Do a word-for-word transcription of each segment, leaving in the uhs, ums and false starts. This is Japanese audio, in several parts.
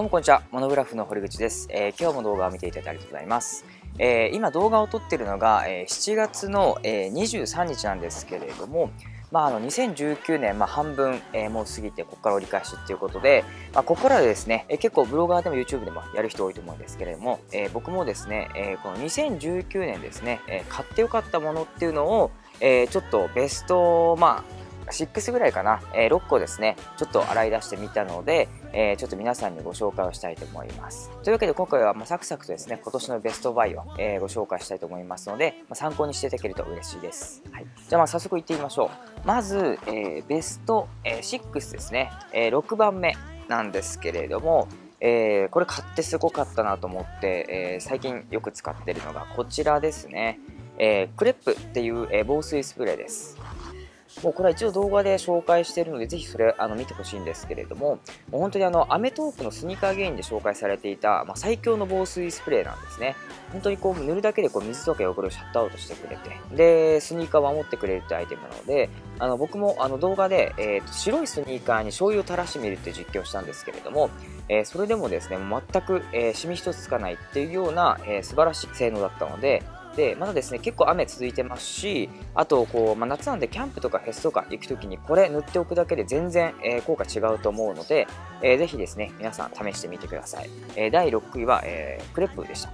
どうもこんにちは、モノグラフの堀口です、えー、今日も動画を見ていただいてありがとうございます、えー、今動画を撮っているのが、えー、しちがつの、えー、にじゅうさんにちなんですけれども、まあ、あのにせんじゅうきゅうねん、まあ、半分、えー、もう過ぎてここから折り返しということで、まあ、ここからはですね、えー、結構ブロガーでも ユーチューブ でもやる人多いと思うんですけれども、えー、僕もですね、えー、このにせんじゅうきゅうねんですね、えー、買ってよかったものっていうのを、えー、ちょっとベストまあろくぐらいかな、えー、ろっこですねちょっと洗い出してみたので、えー、ちょっと皆さんにご紹介をしたいと思います。というわけで今回はまあサクサクとですね今年のベストバイを、えー、ご紹介したいと思いますので、まあ、参考にしていただけると嬉しいです、はい、じゃあまあ早速いってみましょう。まず、えー、ベストろくですね、えー、ろくばんめなんですけれども、えー、これ買ってすごかったなと思って、えー、最近よく使ってるのがこちらですね、えー、クレップっていう、えー、防水スプレーです。もうこれは一応動画で紹介しているのでぜひそれあの見てほしいんですけれども、もう本当にあのアメトーークのスニーカーゲインで紹介されていた、まあ、最強の防水スプレーなんですね。本当にこう塗るだけでこう水とか汚れをシャットアウトしてくれて、でスニーカーを守ってくれるというアイテムなので、あの僕もあの動画で、えー、と白いスニーカーに醤油を垂らしてみるという実験をしたんですけれども、えー、それでもですね全く、えー、シミ一つつかないっていうような、えー、素晴らしい性能だったので。でまだですね結構雨続いてますし、あとこう、まあ、夏なんでキャンプとかフェスとか行く時にこれ塗っておくだけで全然、えー、効果違うと思うので、えー、ぜひですね皆さん試してみてください、えー、だいろくいは、えー、クレップでした。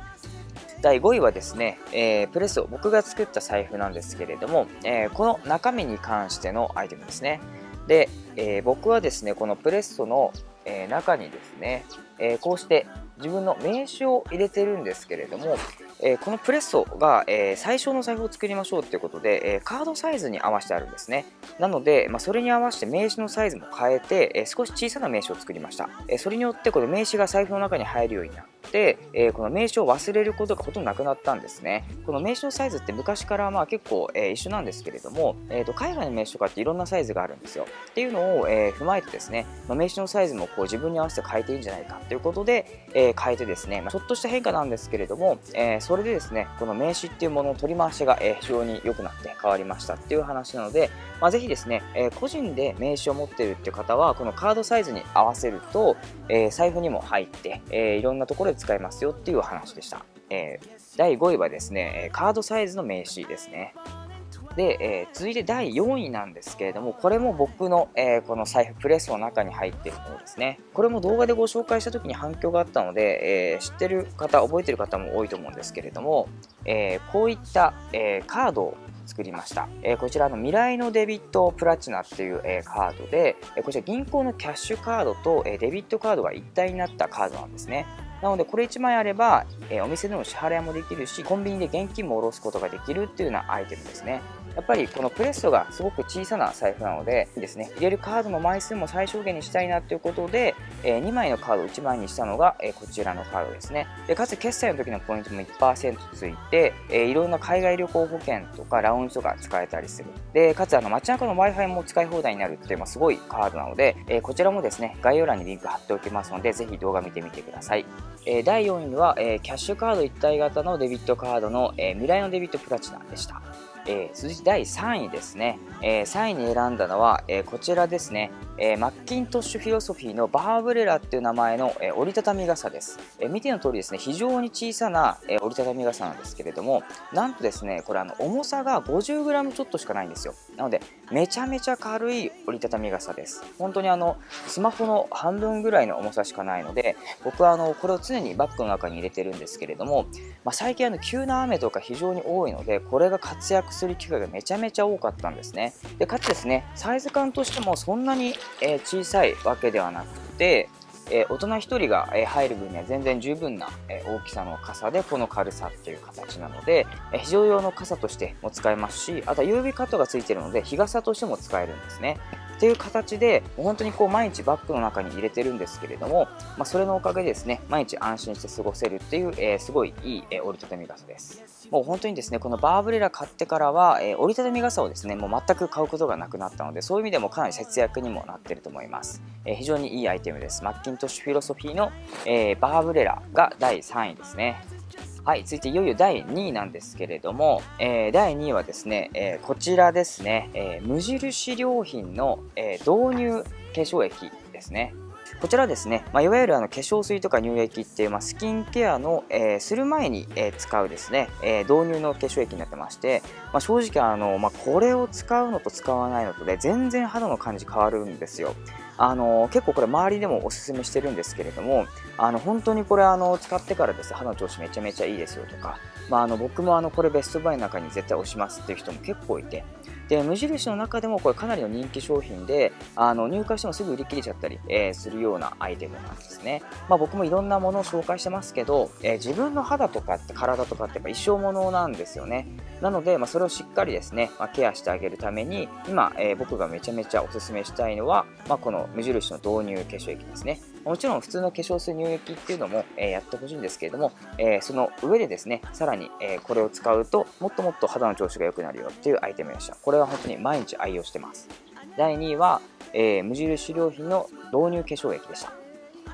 だいごいはですね、えー、プレスを僕が作った財布なんですけれども、えー、この中身に関してのアイテムですね。で、えー、僕はですねこのプレストの、えー、中にですね、えー、こうして自分の名刺を入れてるんですけれども、えー、このプレッソが、えー、最小の財布を作りましょうということで、えー、カードサイズに合わせてあるんですね。なので、まあ、それに合わせて名刺のサイズも変えて、えー、少し小さな名刺を作りました。えー、それによってこの名刺が財布の中に入るようになって、えー、この名刺を忘れることがほとんどなくなったんですね。この名刺のサイズって昔からまあ結構、えー、一緒なんですけれども、えー、と海外の名刺とかっていろんなサイズがあるんですよ。っていうのを、えー、踏まえてですね、まあ、名刺のサイズもこう自分に合わせて変えていいんじゃないかということで、えー、変えてですね、まあ、ちょっとした変化なんですけれども、えーそれでですねこの名刺っていうものの取り回しが非常に良くなって変わりましたっていう話なので、まあ、ぜひですね個人で名刺を持っているっていう方はこのカードサイズに合わせると財布にも入っていろんなところで使えますよっていう話でした。だいごいはですねカードサイズの名刺ですね。で、えー、続いてだいよんいなんですけれども、これも僕の、えー、この財布プレスの中に入っているものですね。これも動画でご紹介した時に反響があったので、えー、知ってる方覚えてる方も多いと思うんですけれども、えー、こういった、えー、カードを作りました、えー、こちらの未来のデビットプラチナっていう、えー、カードで、えー、こちら銀行のキャッシュカードと、えー、デビットカードが一体になったカードなんですね。なのでこれいちまいあれば、えー、お店での支払いもできるしコンビニで現金も下ろすことができるっていうようなアイテムですね。やっぱりこのプレストがすごく小さな財布なのでですね入れるカードの枚数も最小限にしたいなということで、えー、にまいのカードをいちまいにしたのが、えー、こちらのカードですね。でかつ決済の時のポイントも いちパーセント ついて、えー、いろんな海外旅行保険とかラウンジとか使えたりする。でかつあの街中の ワイファイ も使い放題になるっていう、まあ、すごいカードなので、えー、こちらもですね概要欄にリンク貼っておきますのでぜひ動画見てみてください。えー、だいよんいは、えー、キャッシュカード一体型のデビットカードの、えー、未来のデビットプラチナでした。えー、続いてだいさんいですね、えー、さんいに選んだのは、えー、こちらですね、えー、マッキントッシュフィロソフィーのバーブレラっていう名前の、えー、折りたたみ傘です、えー、見ての通りですね非常に小さな、えー、折りたたみ傘なんですけれども、なんとですねこれあの重さが ごじゅうグラム ちょっとしかないんですよ。なのでめちゃめちゃ軽い折りたたみ傘です。本当にあのスマホの半分ぐらいの重さしかないので僕はあのこれを常にバッグの中に入れてるんですけれども、まあ、最近あの急な雨とか非常に多いのでこれが活躍する機会がめちゃめちゃ多かったんですね。でかつですねサイズ感としてもそんなに、えー、小さいわけではなくて、えー、大人ひとりが、えー、入る分には全然十分な、えー、大きさの傘でこの軽さっていう形なので、えー、非常用の傘としても使えますし、あとは ユーブイ カットがついているので日傘としても使えるんですね。っていう形で本当にこう毎日バッグの中に入れてるんですけれども、まあ、それのおかげでですね毎日安心して過ごせるっていう、えー、すごいいい、えー、折りたたみ傘です。もう本当にですねこのバーブレラ買ってからは、えー、折りたたみ傘をですねもう全く買うことがなくなったのでそういう意味でもかなり節約にもなってると思います、えー、非常にいいアイテムです。マッキントッシュフィロソフィーの、えー、バーブレラがだいさんいですね。はい、続いていよいよだいにいなんですけれども、えー、だいにいはですね、えー、こちらですね、えー、無印良品の、えー、導入化粧液ですね。こちらですね、まあ、いわゆるあの化粧水とか乳液っていう、まあ、スキンケアの、えー、する前に、えー、使うですね、えー、導入の化粧液になってまして、まあ、正直あの、まあ、これを使うのと使わないのとで全然肌の感じ変わるんですよ。あの結構これ周りでもおすすめしてるんですけれども、あの本当にこれあの使ってからですね、肌の調子めちゃめちゃいいですよとか、まあ、あの僕もあのこれベストバイの中に絶対押しますっていう人も結構いて、で無印の中でもこれかなりの人気商品で、あの入荷してもすぐ売り切れちゃったり、えー、するようなアイテムなんですね。まあ、僕もいろんなものを紹介してますけど、えー、自分の肌とかって体とかってやっぱ一生ものなんですよね。なので、まあ、それをしっかりですね、まあ、ケアしてあげるために今、えー、僕がめちゃめちゃおすすめしたいのは、まあ、この無印の導入化粧液ですね。もちろん普通の化粧水乳液っていうのも、えー、やってほしいんですけれども、えー、その上でですねさらに、えー、これを使うともっともっと肌の調子が良くなるよっていうアイテムでした。これは本当に毎日愛用してます。だいにいは、えー、無印良品の導入化粧液でした。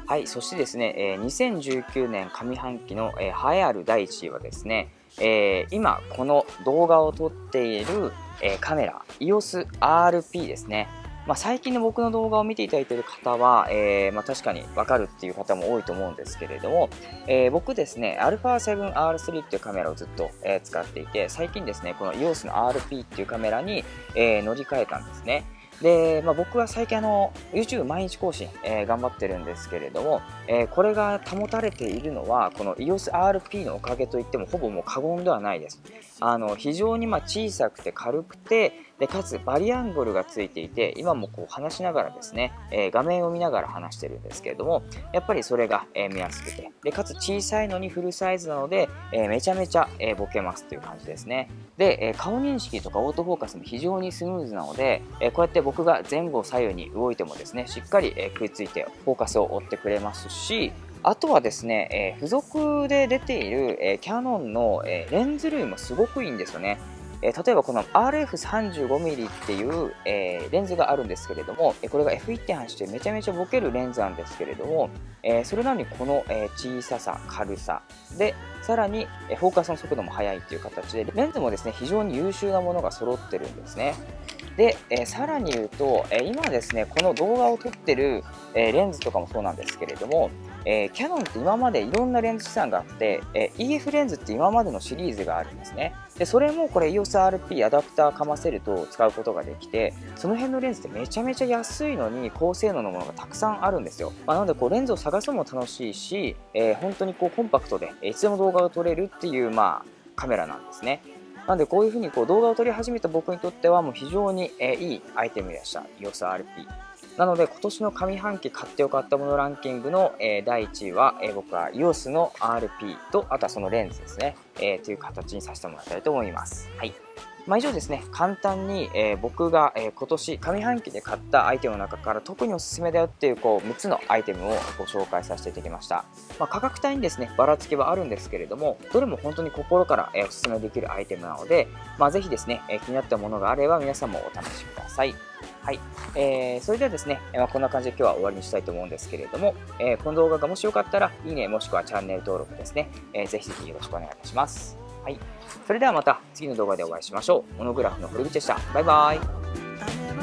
はい、そしてですね、えー、にせんじゅうきゅうねん上半期の、えー、栄えあるだいいちいはですね、えー、今この動画を撮っている、えー、カメラ イオス アールピー ですね。まあ、最近の僕の動画を見ていただいている方は、えーまあ、確かに分かるっていう方も多いと思うんですけれども、えー、僕ですね αセブンアールスリー っていうカメラをずっと、えー、使っていて、最近ですねこの イオス の アールピー っていうカメラに、えー、乗り換えたんですね。で、まあ、僕は最近あの ユーチューブ 毎日更新、えー、頑張ってるんですけれども、えー、これが保たれているのはこの イオスアールピー のおかげといってもほぼもう過言ではないです。あの非常にまあ小さくて軽くて、でかつバリアングルがついていて、今もこう話しながらですね、えー、画面を見ながら話してるんですけれども、やっぱりそれが、えー、見やすくて、でかつ小さいのにフルサイズなので、えー、めちゃめちゃ、えー、ボケますという感じですね。で、えー、顔認識とかオートフォーカスも非常にスムーズなので、えー、こうやって僕僕が前後左右に動いてもですねしっかり食いついてフォーカスを追ってくれますし、あとはですね付属で出ているキヤノンのレンズ類もすごくいいんですよね。例えばこの アールエフさんじゅうごミリ っていうレンズがあるんですけれども、これが エフいってんはち というめちゃめちゃボケるレンズなんですけれども、それなのにこの小ささ軽さでさらにフォーカスの速度も速いという形で、レンズもですね非常に優秀なものが揃ってるんですね。で、えー、さらに言うと、えー、今ですねこの動画を撮ってる、えー、レンズとかもそうなんですけれども、えー、キヤノンって今までいろんなレンズ資産があって、えー、イーエフ レンズって今までのシリーズがあるんですね。でそれもこれ イオスアールピー アダプターかませると使うことができて、その辺のレンズってめちゃめちゃ安いのに高性能のものがたくさんあるんですよ。まあ、なのでこうレンズを探すのも楽しいし、えー、本当にこうコンパクトでいつでも動画を撮れるっていう、まあ、カメラなんですね。なのでこういうふうにこう動画を撮り始めた僕にとってはもう非常にいいアイテムでした イオスアールピー。 なので今年の上半期買ってよかったものランキングのだいいちいは僕は イオス の アールピー と、あとはそのレンズですね、えー、という形にさせてもらいたいと思います。はい、まあ、以上ですね、簡単に僕が今年上半期で買ったアイテムの中から特におすすめだよっていうこうむっつのアイテムをご紹介させていただきました。まあ、価格帯にですねばらつきはあるんですけれども、どれも本当に心からおすすめできるアイテムなので、まあ、ぜひですね気になったものがあれば皆さんもお試しください。はい、えー、それではですね、まあ、こんな感じで今日は終わりにしたいと思うんですけれども、えー、この動画がもしよかったらいいねもしくはチャンネル登録ですね、えー、ぜひぜひよろしくお願いいたします。はい、それではまた次の動画でお会いしましょう。モノグラフの堀口でした。バイバーイ。